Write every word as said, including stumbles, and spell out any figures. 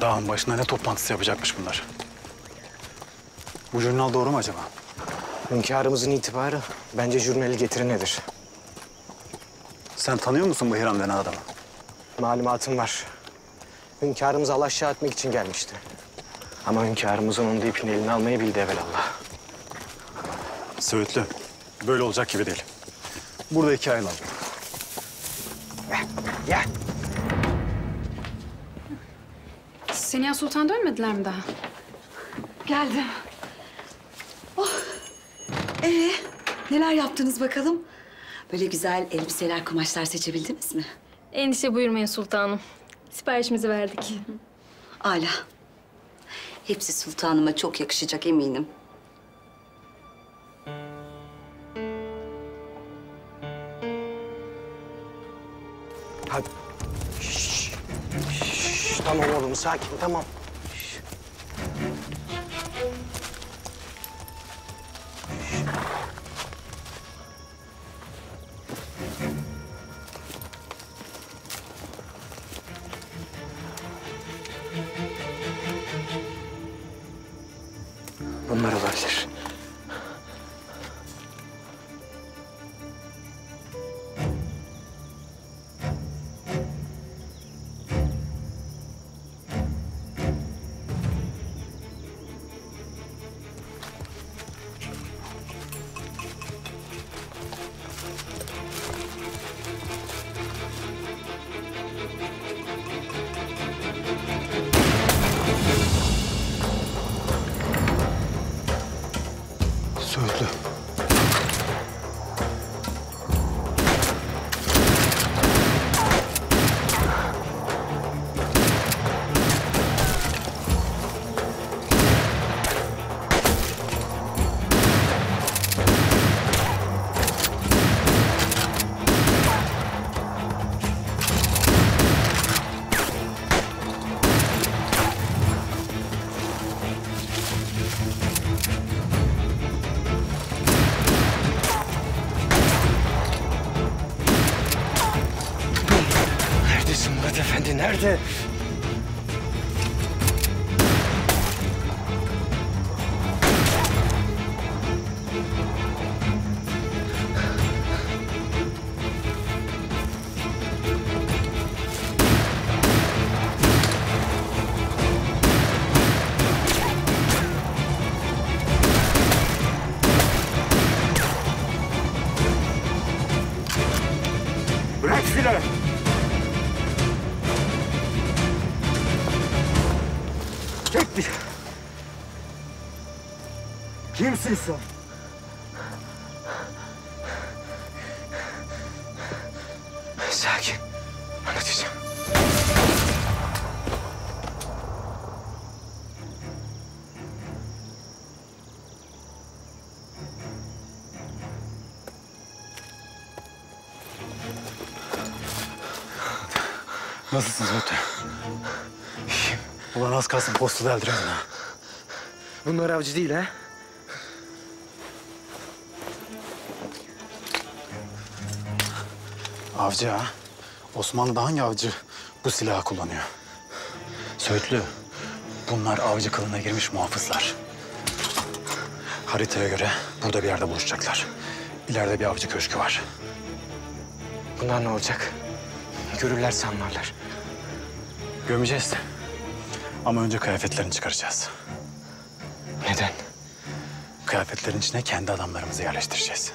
Dağın başına ne toplantısı yapacakmış bunlar? Bu jurnal doğru mu acaba? Hünkârımızın itibarı bence jurnali getirenedir. Sen tanıyor musun bu Hiram denen adamı? Malumatım var. Hünkârımızı alaşağı etmek için gelmişti. Ama hünkârımızın onun da ipini eline almayı bildi evelallah. Söğütlü, böyle olacak gibi değil. Burada iki ayrılalım. Gel. Seniha Sultan dönmediler mi daha? Geldim. Oh. Ee, neler yaptınız bakalım? Böyle güzel elbiseler, kumaşlar seçebildiniz mi? Endişe buyurmayın sultanım. Siparişimizi verdik. Âlâ. Hepsi sultanıma çok yakışacak eminim. Hadi. Şşş. Şşş. Tamam oğlum, sakin, tamam. Şşş. Bunlar olabilir. Söğütlü. Efendi nerede? Bırak silahı! Kimsin sen? Sakin. Anlatacağım. Nasılsınız Söğütlü? İyiyim. Ulan az kalsın postalı eldiriyordun ha. Bunlar avcı değil ha? Avcı ha? Osmanlı'da hangi avcı bu silahı kullanıyor? Söğütlü, bunlar avcı kılığına girmiş muhafızlar. Haritaya göre burada bir yerde buluşacaklar. İleride bir avcı köşkü var. Bunlar ne olacak? Görürler sanlarlar. Gömeceğiz. Ama önce kıyafetlerini çıkaracağız. Neden? Kıyafetlerin içine kendi adamlarımızı yerleştireceğiz.